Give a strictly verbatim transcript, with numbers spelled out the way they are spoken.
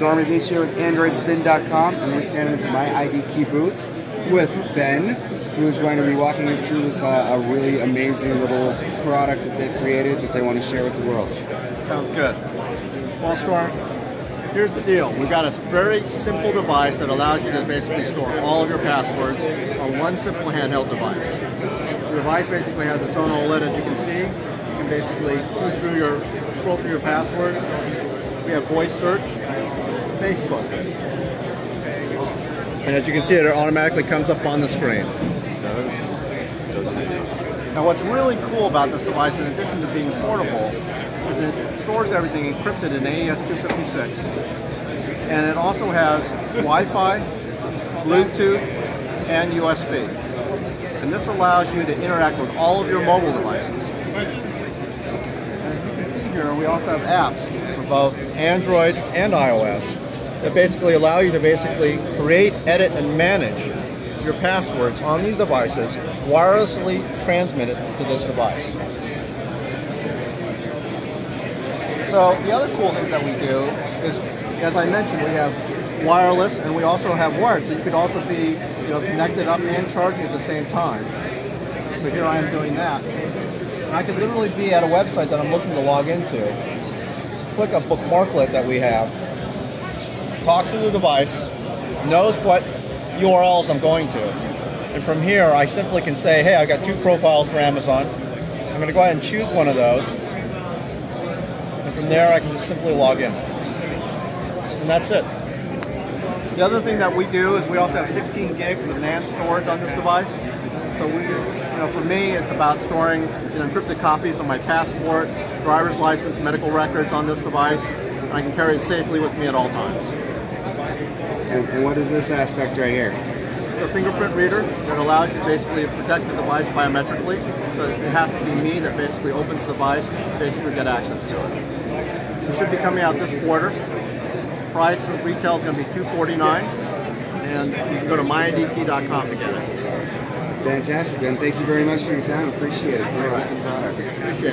Storm and Beach here with Android Spin dot com, and we're standing at the myIDkey booth with Ben, who is going to be walking us through this uh, a really amazing little product that they've created that they want to share with the world. Sounds good. Well, Storm, here's the deal. We've got a very simple device that allows you to basically store all of your passwords on one simple handheld device. The device basically has its own OLED, as you can see. You can basically through your, scroll through your passwords. We have voice search, Facebook. And as you can see, it automatically comes up on the screen. Now what's really cool about this device, in addition to being portable, is it stores everything encrypted in A E S two fifty-six. And it also has Wi-Fi, Bluetooth, and U S B. And this allows you to interact with all of your mobile devices. We also have apps for both Android and iOS that basically allow you to basically create, edit, and manage your passwords on these devices, wirelessly transmitted to this device. So the other cool thing that we do is, as I mentioned, we have wireless and we also have wired, so you could also be, you know, connected up and charging at the same time. So here I am doing that. And I could literally be at a website that I'm looking to log into, click a bookmarklet that we have, talks to the device, knows what U R Ls I'm going to, and from here I simply can say, hey, I've got two profiles for Amazon, I'm going to go ahead and choose one of those, and from there I can just simply log in. And that's it. The other thing that we do is we also have sixteen gigs of NAND storage on this device, so we You know, for me, it's about storing, you know, encrypted copies of my passport, driver's license, medical records on this device. And I can carry it safely with me at all times. And, and what is this aspect right here? This is a fingerprint reader that allows you basically to protect the device biometrically. So it has to be me that basically opens the device, basically get access to it. It should be coming out this quarter. Price of retail is going to be two forty-nine, and you can go to my I D key dot com to get it. Fantastic, Ben. Thank you very much for your time. Appreciate it. All right. Appreciate it.